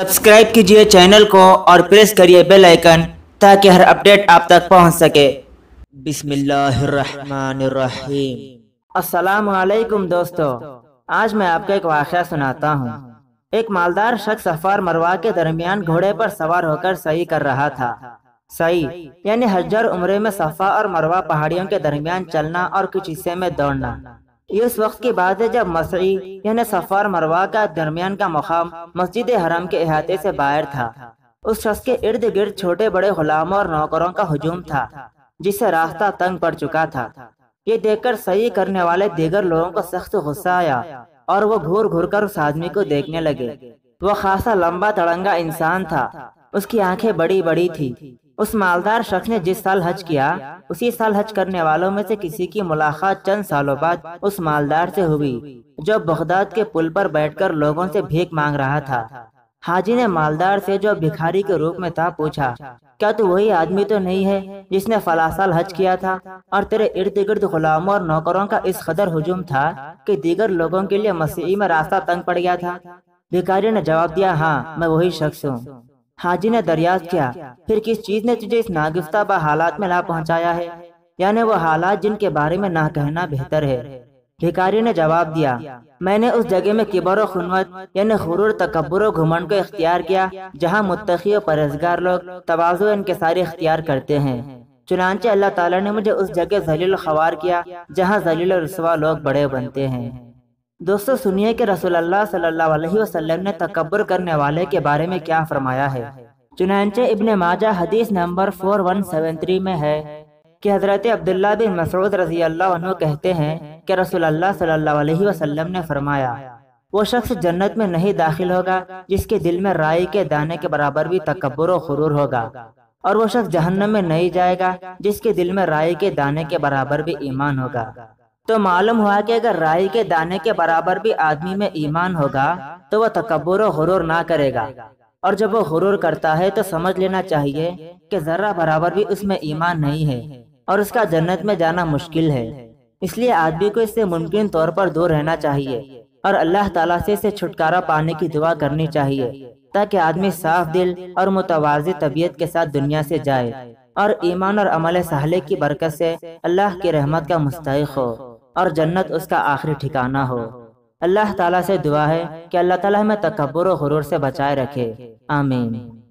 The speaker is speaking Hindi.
सब्सक्राइब कीजिए चैनल को और प्रेस करिए बेल आइकन ताकि हर अपडेट आप तक पहुंच सके। बिस्मिल्लाहिर्रहमानिर्रहीम। अस्सलाम वालेकुम दोस्तों, आज मैं आपको एक वाक़या सुनाता हूं। एक मालदार शख्स सफार मरवा के दरमियान घोड़े पर सवार होकर सई कर रहा था। सई यानी हज और उम्रे में सफा और मरवा पहाड़ियों के दरमियान चलना और कुछ हिस्से में दौड़ना। ये उस वक्त की बात है जब मसई यानी सफा और मरवा का दरमियान का मुकाम मस्जिद हराम के अहाते से बाहर था। उस शख्स के इर्द गिर्द छोटे बड़े गुलामों और नौकरों का हुजूम था जिससे रास्ता तंग पड़ चुका था। ये देखकर सही करने वाले दीगर लोगों को सख्त गुस्सा आया और वो घूर घूर कर उस आदमी को देखने लगे। वो खासा लंबा तड़ंगा इंसान था, उसकी आंखें बड़ी बड़ी थी। उस मालदार शख्स ने जिस साल हज किया उसी साल हज करने वालों में से किसी की मुलाकात चंद सालों बाद उस मालदार से हुई जो बगदाद के पुल पर बैठकर लोगों से भीख मांग रहा था। हाजी ने मालदार से, जो भिखारी के रूप में था, पूछा, क्या तू वही आदमी तो नहीं है जिसने फला साल हज किया था और तेरे इर्द गिर्द गुलामों और नौकरों का इस कदर हुजूम था कि दीगर लोगों के लिए मसीह में रास्ता तंग पड़ गया था? भिखारी ने जवाब दिया, हाँ मैं वही शख्स हूँ। हाजी ने दरियाफ्त किया, फिर किस चीज ने तुझे इस नागिफ्ता बा हालात में ला पहुंचाया है, यानी वो हालात जिनके बारे में ना कहना बेहतर है। भिखारी ने जवाब दिया, मैंने उस जगह में किबर और खुनवत यानी गुरूर, तकब्बुर और घुमंड को इख्तियार किया जहां मुत्तकी और परहेजगार लोग तवाज़ु इंकिसारी इख्तियार करते हैं। चुनांचे अल्लाह ताला ने मुझे उस जगह ज़लील ख्वार किया जहाँ ज़लील और रुसवा लोग बड़े बनते हैं। दोस्तों सुनिए कि रसूलुल्लाह सल्लल्लाहु अलैहि वसल्लम ने तकब्बुर करने वाले के बारे में क्या फरमाया है। चुनांचे इब्ने माजा हदीस नंबर 4173 में है कि हजरत अब्दुल्लाह बिन मसऊद रज़ियल्लाहु अन्हु कहते हैं कि रसूलुल्लाह सल्लल्लाहु अलैहि वसल्लम ने फरमाया, वो शख्स जन्नत में नहीं दाखिल होगा जिसके दिल में राई के दाने के बराबर भी तकब्बुर और गुरूर होगा, और वो शख्स जहन्नम में नहीं जाएगा जिसके दिल में राई के दाने के बराबर भी ईमान होगा। तो मालूम हुआ कि अगर राई के दाने के बराबर भी आदमी में ईमान होगा तो वह तकब्बुर और गुरूर ना करेगा, और जब वो गुरूर करता है तो समझ लेना चाहिए कि जरा बराबर भी उसमें ईमान नहीं है और उसका जन्नत में जाना मुश्किल है। इसलिए आदमी को इससे मुमकिन तौर पर दूर रहना चाहिए और अल्लाह ताला से इससे छुटकारा पाने की दुआ करनी चाहिए ताकि आदमी साफ दिल और मुतवाज़ी तबीयत के साथ दुनिया से जाए और ईमान और अमल साले की बरकत से अल्लाह की रहमत का मुस्तहिक़ हो और जन्नत उसका आखिरी ठिकाना हो। अल्लाह ताला से दुआ है कि अल्लाह ताला हमें तकब्बुर और गुरूर से बचाए रखे। आमीन।